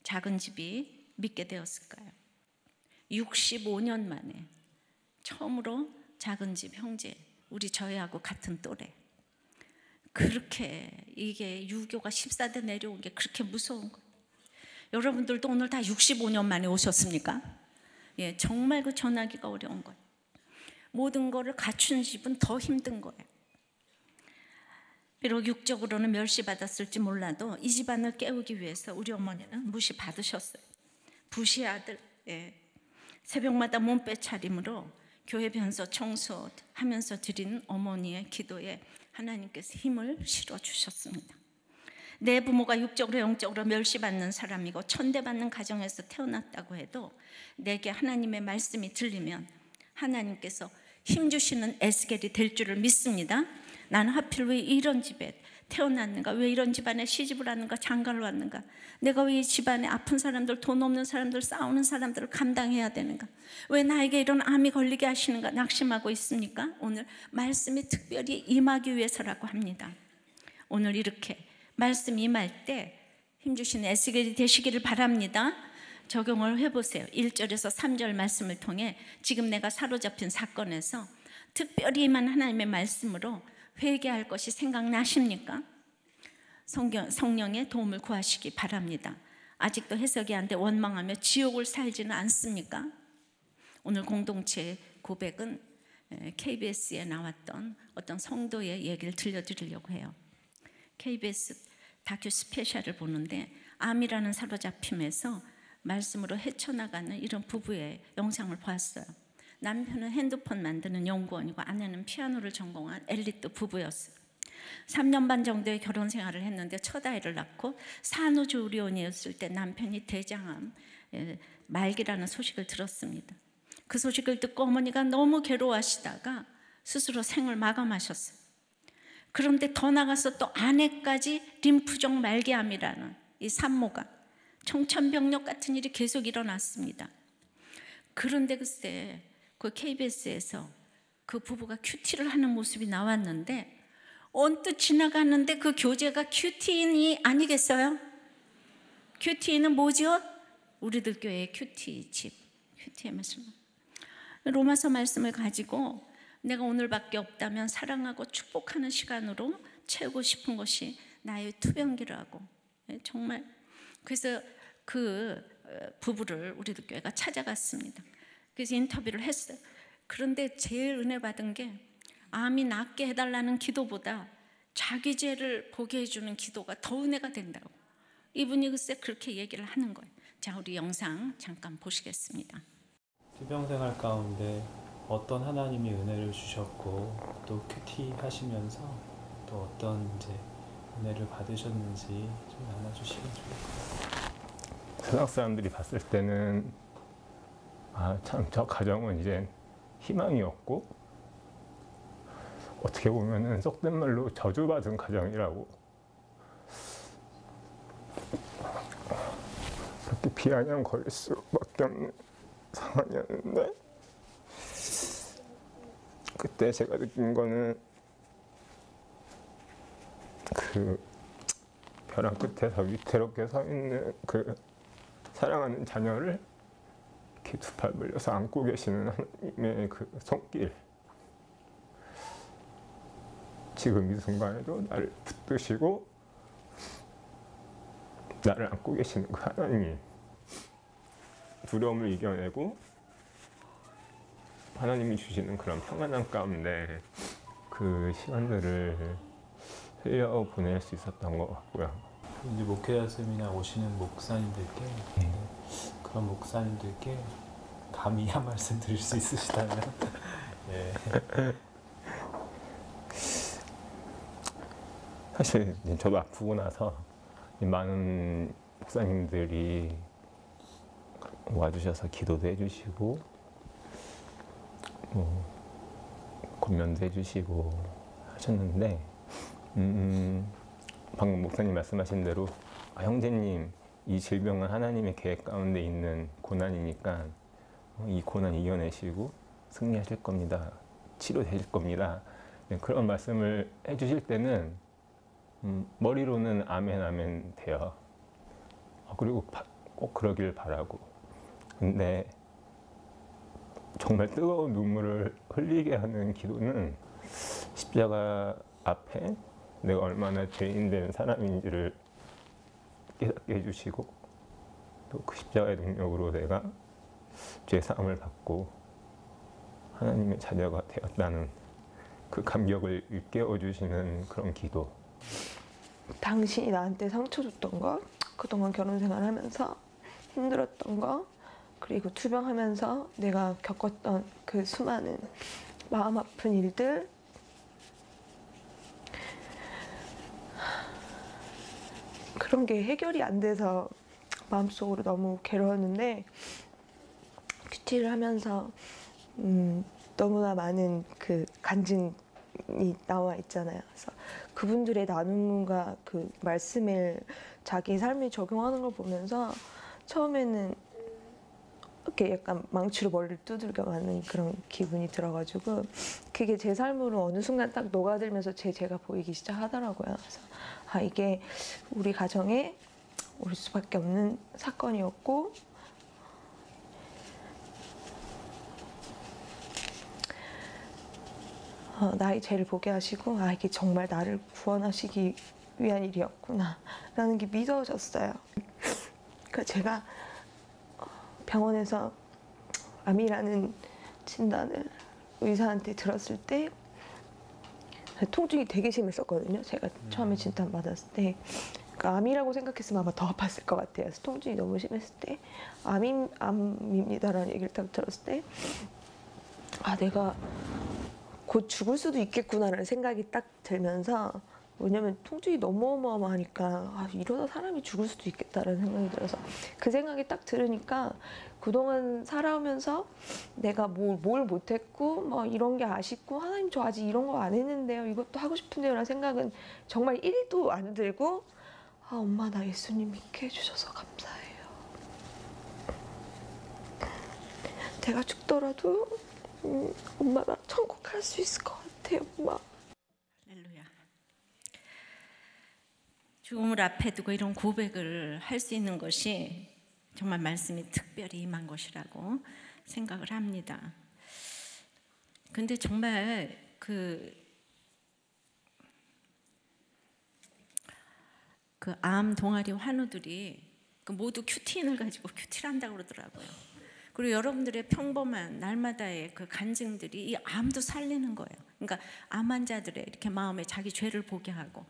작은 집이 믿게 되었을까요? 65년 만에 처음으로 작은 집 형제, 우리 저희하고 같은 또래, 그렇게 이게 유교가 14대 내려온 게 그렇게 무서운 거예요. 여러분들도 오늘 다 65년 만에 오셨습니까? 예, 정말 그 전하기가 어려운 거예요. 모든 거를 갖춘 집은 더 힘든 거예요. 비록 육적으로는 멸시받았을지 몰라도 이 집안을 깨우기 위해서 우리 어머니는 무시받으셨어요. 부시 아들, 예, 새벽마다 몸빼차림으로 교회 변소 청소하면서 드린 어머니의 기도에 하나님께서 힘을 실어주셨습니다. 내 부모가 육적으로 영적으로 멸시받는 사람이고 천대받는 가정에서 태어났다고 해도 내게 하나님의 말씀이 들리면 하나님께서 힘주시는 에스겔이 될 줄을 믿습니다. 나는 하필 왜 이런 집에 태어났는가, 왜 이런 집안에 시집을 왔는가, 장가를 왔는가, 내가 왜 이 집안에 아픈 사람들, 돈 없는 사람들, 싸우는 사람들을 감당해야 되는가, 왜 나에게 이런 암이 걸리게 하시는가 낙심하고 있습니까? 오늘 말씀이 특별히 임하기 위해서라고 합니다. 오늘 이렇게 말씀이 임할 때 힘주신 에스겔이 되시기를 바랍니다. 적용을 해보세요. 1절에서 3절 말씀을 통해 지금 내가 사로잡힌 사건에서 특별히 임한 하나님의 말씀으로 회개할 것이 생각나십니까? 성령의 도움을 구하시기 바랍니다. 아직도 해석이 안 돼 원망하며 지옥을 살지는 않습니까? 오늘 공동체의 고백은 KBS에 나왔던 어떤 성도의 얘기를 들려드리려고 해요. KBS 다큐 스페셜을 보는데 암이라는 사로잡힘에서 말씀으로 헤쳐나가는 이런 부부의 영상을 보았어요. 남편은 핸드폰 만드는 연구원이고 아내는 피아노를 전공한 엘리트 부부였어요. 3년 반 정도의 결혼 생활을 했는데 첫 아이를 낳고 산후조리원이었을 때 남편이 대장암 말기라는 소식을 들었습니다. 그 소식을 듣고 어머니가 너무 괴로워하시다가 스스로 생을 마감하셨어요. 그런데 더 나가서 또 아내까지 림프종 말기암이라는 이 산모가 청천벽력 같은 일이 계속 일어났습니다. 그런데 글쎄 그 KBS에서 그 부부가 큐티를 하는 모습이 나왔는데 언뜻 지나가는데 그 교재가 큐티인이 아니겠어요? 큐티인은 뭐죠? 우리들교회 큐티집, 큐티의 말씀, 로마서 말씀을 가지고 내가 오늘밖에 없다면 사랑하고 축복하는 시간으로 채우고 싶은 것이 나의 투병기라고. 정말 그래서 그 부부를 우리들교회가 찾아갔습니다. 그래서 인터뷰를 했어요. 그런데 제일 은혜 받은 게 암이 낫게 해달라는 기도보다 자기 죄를 보게 해주는 기도가 더 은혜가 된다고. 이분이 글쎄 그렇게 얘기를 하는 거예요. 자, 우리 영상 잠깐 보시겠습니다. 투병생활 가운데 어떤 하나님이 은혜를 주셨고 또 큐티 하시면서 또 어떤 이제 은혜를 받으셨는지 좀 나눠주시면 좋을 것 같아요. 세상 사람들이 봤을 때는 아, 참 저 가정은 이제 희망이 없고 어떻게 보면은 속된 말로 저주받은 가정이라고 그렇게 비아냥거릴 수밖에 없는 상황이었는데 그때 제가 느낀 거는 그 벼랑 끝에서 위태롭게 서 있는 그 사랑하는 자녀를 이렇게 두 팔 벌려서 안고 계시는 하나님의 그 손길, 지금 이 순간에도 나를 붙드시고 나를 안고 계시는 그 하나님이, 두려움을 이겨내고 하나님이 주시는 그런 평안함 가운데 그 시간들을 흘려 보낼 수 있었던 것 같고요. 이제 목회자 세미나 오시는 목사님들께, 그런 목사님들께 감히 한 말씀 드릴 수 있으시다면 예. 사실 저도 아프고 나서 많은 목사님들이 와주셔서 기도도 해주시고 뭐 권면도 해주시고 하셨는데 방금 목사님 말씀하신 대로 아, 형제님, 이 질병은 하나님의 계획 가운데 있는 고난이니까 이 고난 이겨내시고 승리하실 겁니다, 치료되실 겁니다, 네, 그런 말씀을 해주실 때는 머리로는 아멘 아멘 돼요. 그리고 꼭 그러길 바라고. 근데 정말 뜨거운 눈물을 흘리게 하는 기도는 십자가 앞에 내가 얼마나 죄인된 사람인지를 깨닫게 해주시고 또 그 십자가의 능력으로 내가 죄사함을 받고 하나님의 자녀가 되었다는 그 감격을 일깨워 주시는 그런 기도. 당신이 나한테 상처 줬던 거, 그동안 결혼생활 하면서 힘들었던 거, 그리고 투병하면서 내가 겪었던 그 수많은 마음 아픈 일들, 그런 게 해결이 안 돼서 마음속으로 너무 괴로웠는데, 큐티를 하면서 너무나 많은 그 간증이 나와 있잖아요. 그래서 그분들의 나눔과 그 말씀을 자기 삶에 적용하는 걸 보면서 처음에는 이렇게 약간 망치로 머리를 두들겨 맞는 그런 기분이 들어가지고 그게 제 삶으로 어느 순간 딱 녹아들면서 제가 보이기 시작하더라고요. 그래서 아, 이게 우리 가정에 올 수밖에 없는 사건이었고 나의 죄를 보게 하시고 아, 이게 정말 나를 구원하시기 위한 일이었구나 라는 게 믿어졌어요. 그러니까 제가 병원에서 암이라는 진단을 의사한테 들었을 때 통증이 되게 심했었거든요. 제가 처음에 진단받았을 때 그러니까 암이라고 생각했으면 아마 더 아팠을 것 같아요. 그래서 통증이 너무 심했을 때 암입니다라는 얘기를 딱 들었을 때 아, 내가 곧 죽을 수도 있겠구나라는 생각이 딱 들면서 왜냐면 통증이 너무 어마어마하니까 아, 이러다 사람이 죽을 수도 있겠다라는 생각이 들어서 그 생각이 딱 들으니까 그동안 살아오면서 내가 뭘 못했고 뭐 이런 게 아쉽고 하나님 저 아직 이런 거 안 했는데요 이것도 하고 싶은데요 라는 생각은 정말 1도 안 들고 아 엄마 나 예수님 믿게 해주셔서 감사해요. 내가 죽더라도 엄마 나 천국 갈 수 있을 것 같아요. 엄마. 할렐루야. 죽음을 앞에 두고 이런 고백을 할 수 있는 것이 정말 말씀이 특별히 임한 것이라고 생각을 합니다. 근데 정말 그 암 동아리 환우들이 모두 큐티인을 가지고 큐티를 한다고 그러더라고요. 그리고 여러분들의 평범한 날마다의 그 간증들이 이 암도 살리는 거예요. 그러니까 암 환자들의 이렇게 마음에 자기 죄를 보게 하고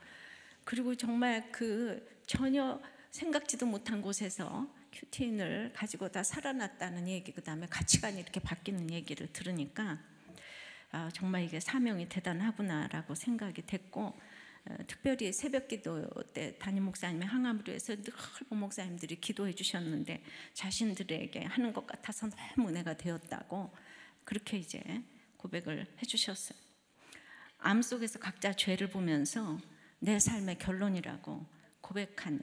그리고 정말 그 전혀 생각지도 못한 곳에서 큐티인을 가지고 다 살아났다는 얘기, 그다음에 가치관이 이렇게 바뀌는 얘기를 들으니까 아, 정말 이게 사명이 대단하구나라고 생각이 됐고 특별히 새벽기도 때 담임 목사님이 항암을 위해서 늘 목사님들이 기도해 주셨는데 자신들에게 하는 것 같아서 너무 은혜가 되었다고 그렇게 이제 고백을 해주셨어요. 암 속에서 각자 죄를 보면서 내 삶의 결론이라고 고백한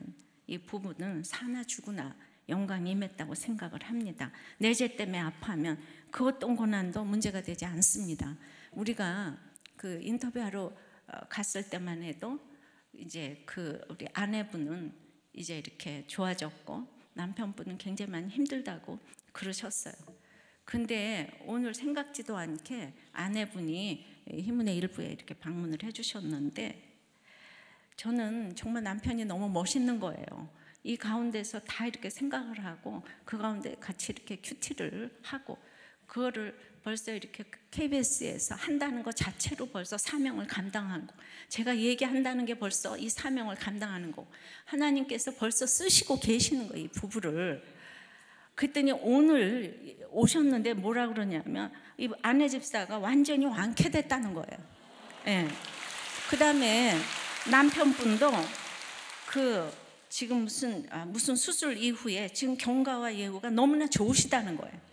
이 부부는 사나 죽으나 영광이 임했다고 생각을 합니다. 내 죄 때문에 아파하면 그 어떤 고난도 문제가 되지 않습니다. 우리가 그 인터뷰하러 갔을 때만 해도 이제 그 우리 아내분은 이제 이렇게 좋아졌고 남편분은 굉장히 많이 힘들다고 그러셨어요. 근데 오늘 생각지도 않게 아내분이 희문의 일부에 이렇게 방문을 해주셨는데 저는 정말 남편이 너무 멋있는 거예요. 이 가운데서 다 이렇게 생각을 하고 그 가운데 같이 이렇게 큐티를 하고 그거를 벌써 이렇게 KBS에서 한다는 것 자체로 벌써 사명을 감당하고 제가 얘기한다는 게 벌써 이 사명을 감당하는 거고 하나님께서 벌써 쓰시고 계시는 거예요. 이 부부를. 그랬더니 오늘 오셨는데 뭐라 그러냐면 이 아내 집사가 완전히 완쾌됐다는 거예요. 예. 그다음에 남편분도 그 지금 무슨 수술 이후에 지금 경과와 예후가 너무나 좋으시다는 거예요.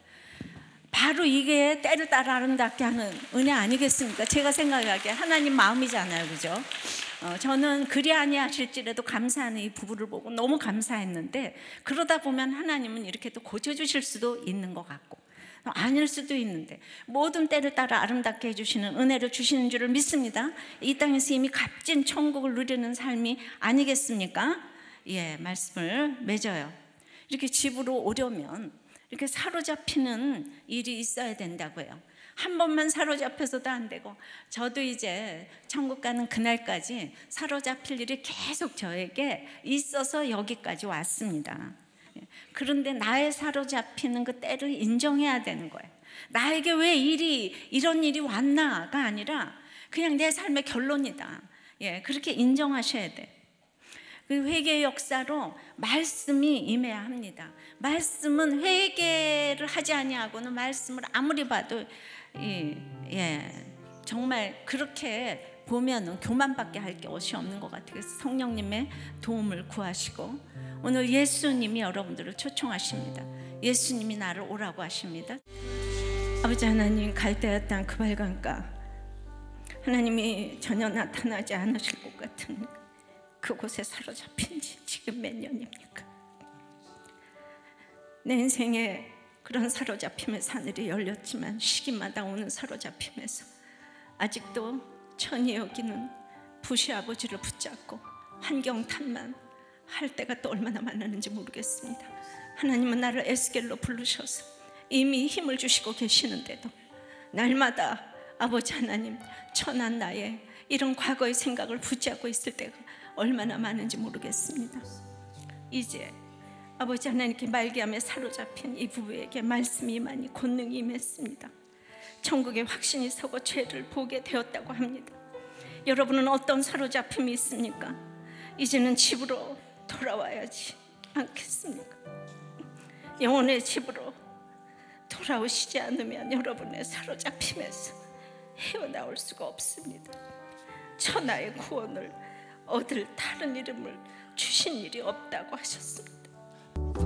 바로 이게 때를 따라 아름답게 하는 은혜 아니겠습니까? 제가 생각하기에 하나님 마음이잖아요, 그죠? 저는 그리 아니하실지라도 감사하는 이 부부를 보고 너무 감사했는데 그러다 보면 하나님은 이렇게 또 고쳐주실 수도 있는 것 같고 아닐 수도 있는데 모든 때를 따라 아름답게 해주시는 은혜를 주시는 줄을 믿습니다. 이 땅에서 이미 값진 천국을 누리는 삶이 아니겠습니까? 예, 말씀을 맺어요. 이렇게 집으로 오려면 이렇게 사로잡히는 일이 있어야 된다고요. 한 번만 사로잡혀서도 안 되고, 저도 이제 천국 가는 그날까지 사로잡힐 일이 계속 저에게 있어서 여기까지 왔습니다. 그런데 나의 사로잡히는 그 때를 인정해야 되는 거예요. 나에게 왜 이런 일이 왔나가 아니라 그냥 내 삶의 결론이다. 예, 그렇게 인정하셔야 돼. 그 회개의 역사로 말씀이 임해야 합니다. 말씀은 회개를 하지 아니하고는 말씀을 아무리 봐도 정말 그렇게 보면은 교만밖에 할 게 옷이 없는 것 같아요. 그래서 성령님의 도움을 구하시고, 오늘 예수님이 여러분들을 초청하십니다. 예수님이 나를 오라고 하십니다. 아버지 하나님, 갈대아 땅 그발 강가, 하나님이 전혀 나타나지 않으실 것 같은 그곳에 사로잡힌 지 지금 몇 년입니까? 내 인생에 그런 사로잡힘에서 하늘이 열렸지만 시기마다 오는 사로잡힘에서 아직도 천히 여기는 부시 아버지를 붙잡고 환경 탓만 할 때가 또 얼마나 많았는지 모르겠습니다. 하나님은 나를 에스겔로 부르셔서 이미 힘을 주시고 계시는데도 날마다 아버지 하나님, 천한 나의 이런 과거의 생각을 붙잡고 있을 때가 얼마나 많은지 모르겠습니다. 이제 아버지 하나님께 말기암에 사로잡힌 이 부부에게 말씀이 많이 권능이 임했습니다. 천국에 확신이 서고 죄를 보게 되었다고 합니다. 여러분은 어떤 사로잡힘이 있습니까? 이제는 집으로 돌아와야지 않겠습니까? 영혼의 집으로 돌아오시지 않으면 여러분의 사로잡힘에서 헤어나올 수가 없습니다. 천하의 구원을 얻을 다른 이름을 주신 일이 없다고 하셨습니다.